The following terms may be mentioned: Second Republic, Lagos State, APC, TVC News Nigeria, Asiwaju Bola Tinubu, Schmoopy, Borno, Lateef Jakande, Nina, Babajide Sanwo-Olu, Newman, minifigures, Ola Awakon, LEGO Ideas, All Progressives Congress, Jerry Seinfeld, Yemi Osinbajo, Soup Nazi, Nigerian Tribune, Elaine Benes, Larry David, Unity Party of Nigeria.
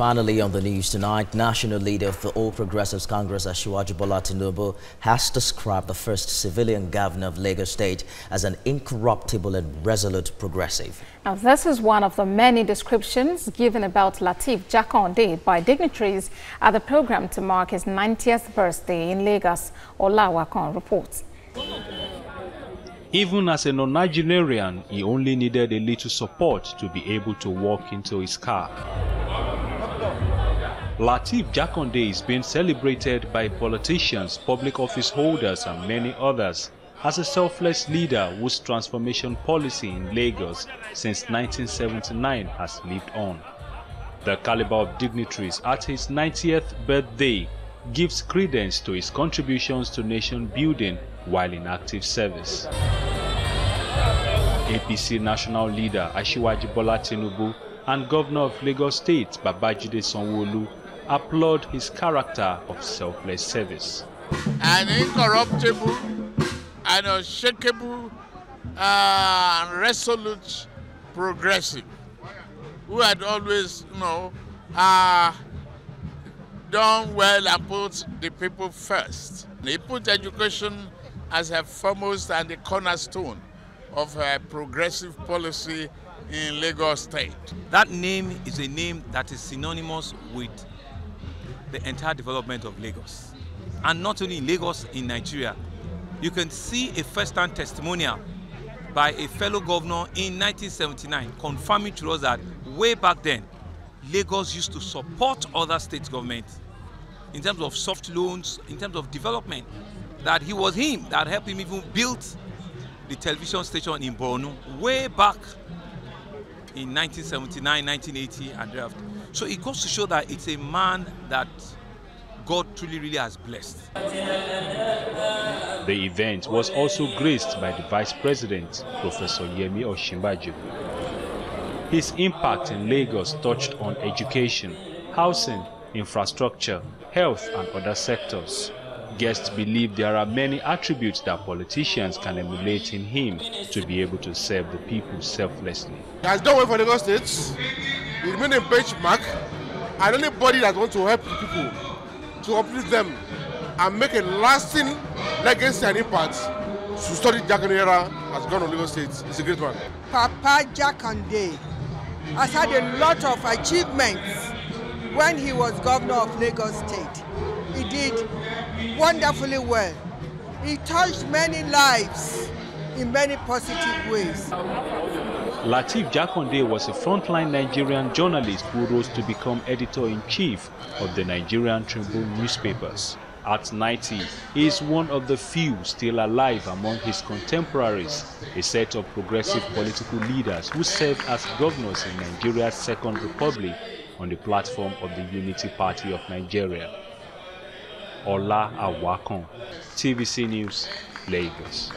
Finally, on the news tonight, national leader of the All Progressives Congress, Asiwaju Bola Tinubu, has described the first civilian governor of Lagos State as an incorruptible and resolute progressive. Now, this is one of the many descriptions given about Lateef Jakande by dignitaries at the program to mark his 90th birthday in Lagos. Olawakan reports. Even as a non-Nigerian, he only needed a little support to be able to walk into his car. Lateef Jakande is being celebrated by politicians, public office holders and many others as a selfless leader whose transformation policy in Lagos since 1979 has lived on. The caliber of dignitaries at his 90th birthday gives credence to his contributions to nation building while in active service. APC national leader Asiwaju Bola Tinubu and Governor of Lagos State Babajide Sanwo-Olu applaud his character of selfless service. An incorruptible and unshakable and resolute progressive who had always, done well and put the people first. He put education as a foremost and the cornerstone of a progressive policy in Lagos State. That name is a name that is synonymous with the entire development of Lagos. And not only in Lagos, in Nigeria. You can see a first-hand testimonial by a fellow governor in 1979 confirming to us that way back then, Lagos used to support other state governments in terms of soft loans, in terms of development, that he was him that helped him even build the television station in Borno way back in 1979, 1980 and thereafter. So it goes to show that it's a man that God truly really has blessed. The event was also graced by the Vice President, Professor Yemi Osinbajo. His impact in Lagos touched on education, housing, infrastructure, health and other sectors. Guests believe there are many attributes that politicians can emulate in him to be able to serve the people selflessly. He has done well for Lagos State. He's made a benchmark, and anybody that wants to help people, to uplift them and make a lasting legacy and impact, to study Jakande has gone on Lagos State. It's a great one. Papa Jakande has had a lot of achievements when he was governor of Lagos State. He did wonderfully well. He touched many lives in many positive ways. Lateef Jakande was a frontline Nigerian journalist who rose to become editor-in-chief of the Nigerian Tribune newspapers. At 90, he is one of the few still alive among his contemporaries, a set of progressive political leaders who served as governors in Nigeria's Second Republic on the platform of the Unity Party of Nigeria. Ola Awakon, TVC News, Lagos.